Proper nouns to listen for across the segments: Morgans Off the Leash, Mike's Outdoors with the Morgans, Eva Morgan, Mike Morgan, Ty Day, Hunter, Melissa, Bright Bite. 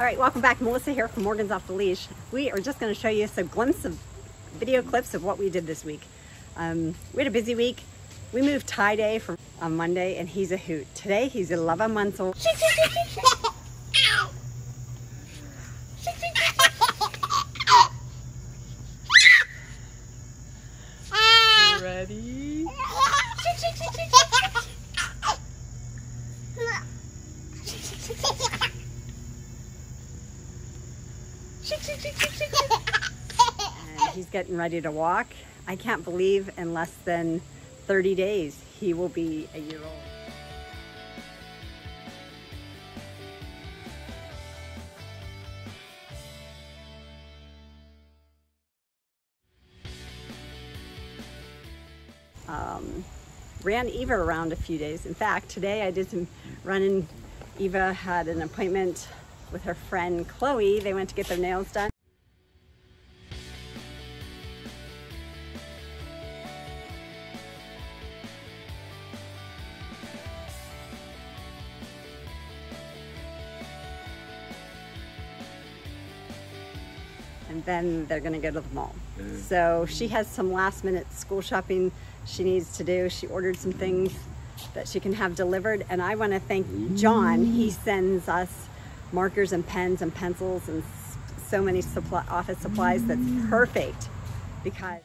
All right, welcome back. Melissa here from Morgans Off the Leash. We are just going to show you some glimpse of video clips of what we did this week. We had a busy week. We moved Ty Day from on Monday, and he's a hoot. Today, he's 11 months old. Ready? And he's getting ready to walk. I can't believe in less than 30 days he will be a year old. Ran Eva around a few days. In fact, today I did some running. Eva had an appointment with her friend Chloe. They went to get their nails done. And then they're gonna go to the mall. So she has some last minute school shopping she needs to do. She ordered some things that she can have delivered. And I wanna thank John. He sends us markers and pens and pencils and so many office supplies that's perfect because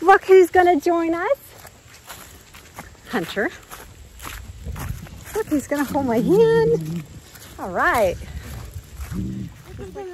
look who's gonna join us. Hunter. Look who's gonna hold my hand. All right. Look at that.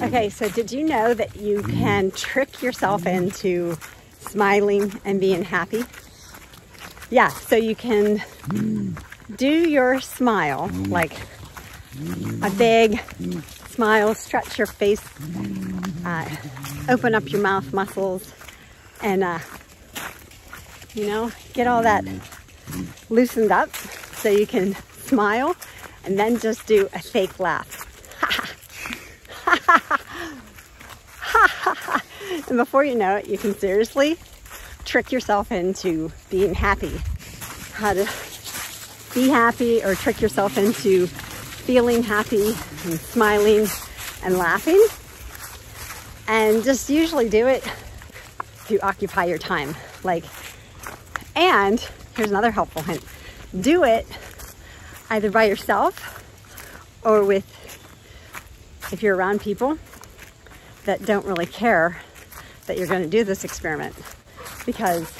Okay, so did you know that you can trick yourself into smiling and being happy? Yeah, so you can do your smile, like a big smile, stretch your face, open up your mouth muscles, and you know, get all that loosened up so you can smile, and then just do a fake laugh. And before you know it, you can seriously trick yourself into being happy. How to be happy or trick yourself into feeling happy and smiling and laughing. And just usually do it to occupy your time. Like, and here's another helpful hint. Do it either by yourself or with, if you're around people that don't really care that you're going to do this experiment, because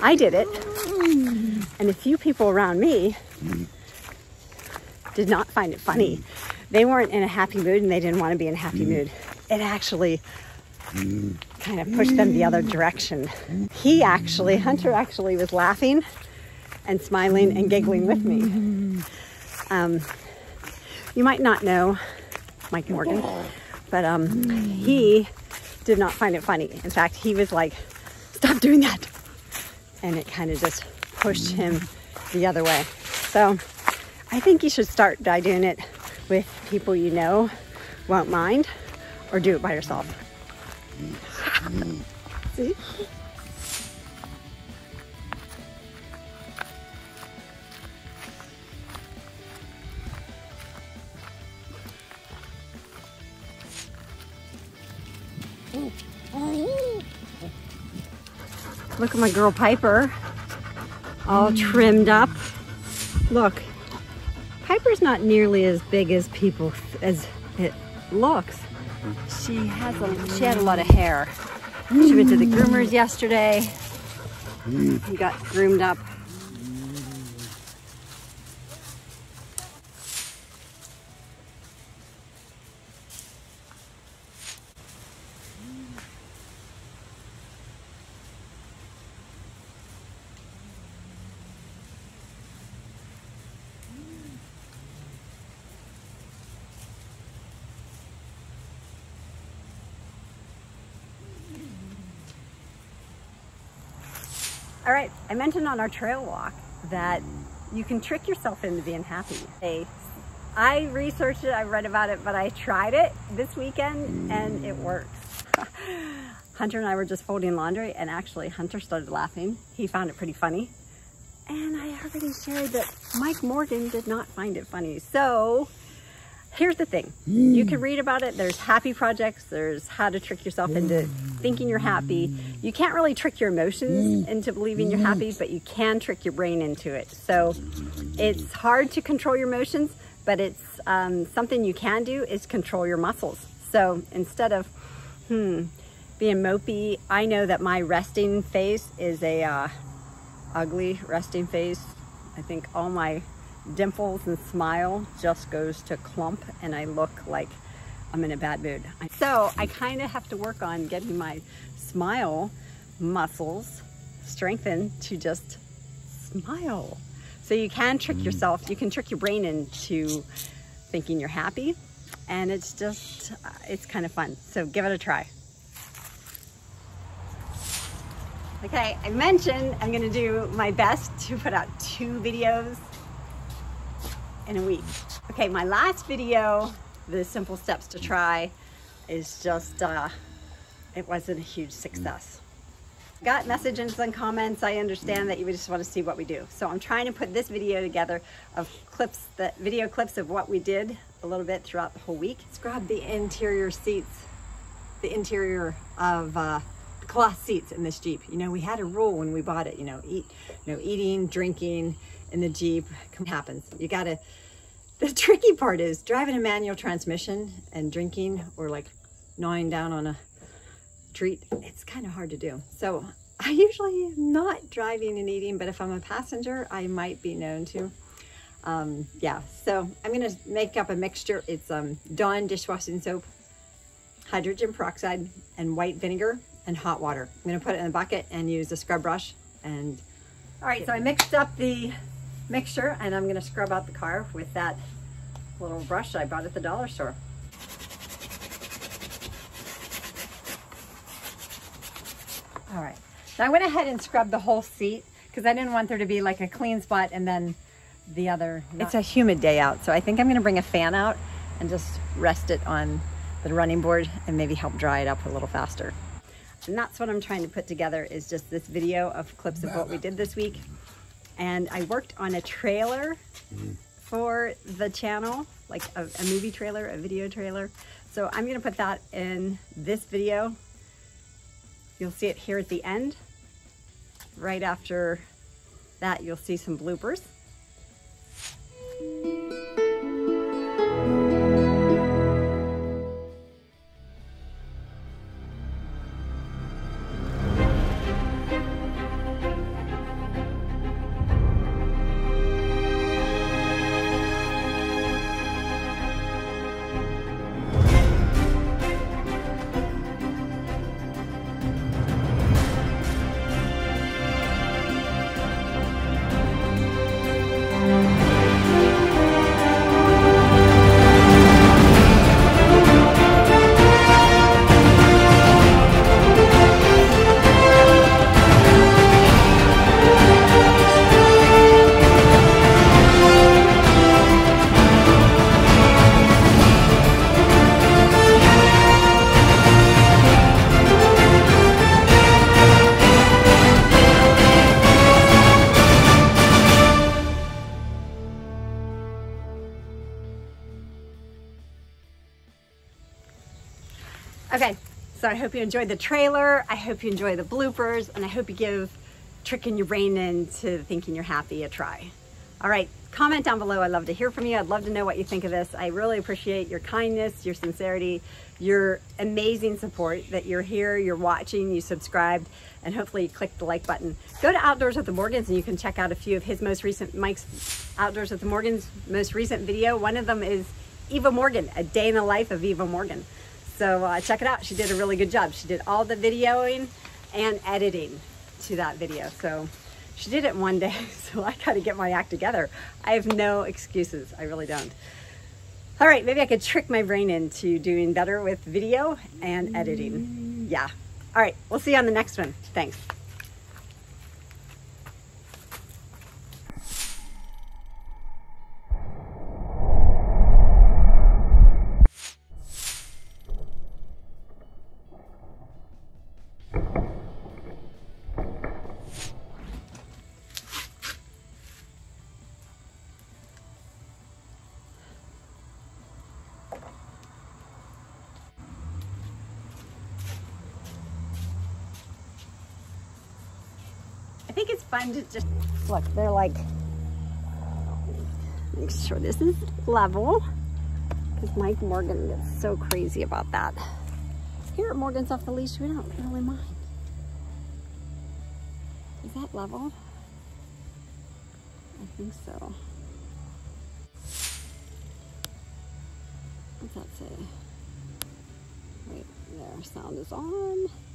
I did it and a few people around me did not find it funny. They weren't in a happy mood and they didn't want to be in a happy mood. It actually kind of pushed them the other direction. Hunter actually was laughing and smiling and giggling with me. You might not know Mike Morgan, but he did not find it funny. In fact, he was like, stop doing that. And it kind of just pushed him the other way. So I think you should start by doing it with people you know won't mind, or do it by yourself. See? Look at my girl Piper, all trimmed up. Look, Piper's not nearly as big as people, as looks. She had a lot of hair. She went to the groomers yesterday. She got groomed up. All right, I mentioned on our trail walk that you can trick yourself into being happy. I researched it, I read about it, but I tried it this weekend and it works. Hunter and I were just folding laundry, and actually Hunter started laughing. He found it pretty funny. And I already shared that Mike Morgan did not find it funny. So here's the thing, you can read about it. There's happy projects, there's how to trick yourself into thinking you're happy. You can't really trick your emotions into believing you're happy, but you can trick your brain into it. So it's hard to control your emotions, but it's something you can do is control your muscles. So instead of being mopey, I know that my resting face is a ugly resting face. I think all my dimples and smile just goes to clump, and I look like I'm in a bad mood. So I kind of have to work on getting my smile muscles strengthened to just smile. So you can trick yourself, you can trick your brain into thinking you're happy, and it's just, it's kind of fun. So give it a try. Okay, I mentioned I'm gonna do my best to put out 2 videos in a week. Okay, my last video, the simple steps to try, is just, it wasn't a huge success. Got messages and comments. I understand that you just want to see what we do. So I'm trying to put this video together of clips, the video clips of what we did a little bit throughout the whole week. Let's grab the interior seats, the interior of cloth seats in this Jeep. You know, we had a rule when we bought it, you know, eating, drinking in the Jeep happens. You gotta, the tricky part is driving a manual transmission and drinking or like gnawing down on a treat. It's kind of hard to do. So I usually am not driving and eating, but if I'm a passenger, I might be known to. Yeah, so I'm gonna make up a mixture. It's Dawn dishwashing soap, hydrogen peroxide, and white vinegar, and hot water. I'm gonna put it in a bucket and use a scrub brush. And all right, so I mixed up the mixture, and I'm gonna scrub out the car with that little brush I bought at the dollar store. All right, now I went ahead and scrubbed the whole seat because I didn't want there to be like a clean spot and then the other. It's a humid day out, so I think I'm gonna bring a fan out and just rest it on the running board and maybe help dry it up a little faster. And that's what I'm trying to put together, is just this video of clips of what we did this week. And I worked on a trailer for the channel, like a movie trailer, a video trailer. So I'm gonna put that in this video. You'll see it here at the end. Right after that, you'll see some bloopers. Okay, so I hope you enjoyed the trailer, I hope you enjoy the bloopers, and I hope you give tricking your brain into thinking you're happy a try. All right, comment down below. I'd love to hear from you. I'd love to know what you think of this. I really appreciate your kindness, your sincerity, your amazing support that you're here, you're watching, you subscribed, and hopefully you clicked the like button. Go to Outdoors with the Morgans and you can check out a few of his most recent, Mike's Outdoors with the Morgans most recent video. One of them is Eva Morgan, a day in the life of Eva Morgan. So check it out. She did a really good job. She did all the videoing and editing to that video. So she did it one day, so I gotta get my act together. I have no excuses, I really don't. All right, maybe I could trick my brain into doing better with video and editing. Yeah. All right, we'll see you on the next one. Thanks. I think it's fun to just, look, they're like, make sure this is level, because Mike Morgan gets so crazy about that. Here at Morgan's Off the Leash, we don't really mind. Is that level? I think so. What's that say? Wait, their sound is on.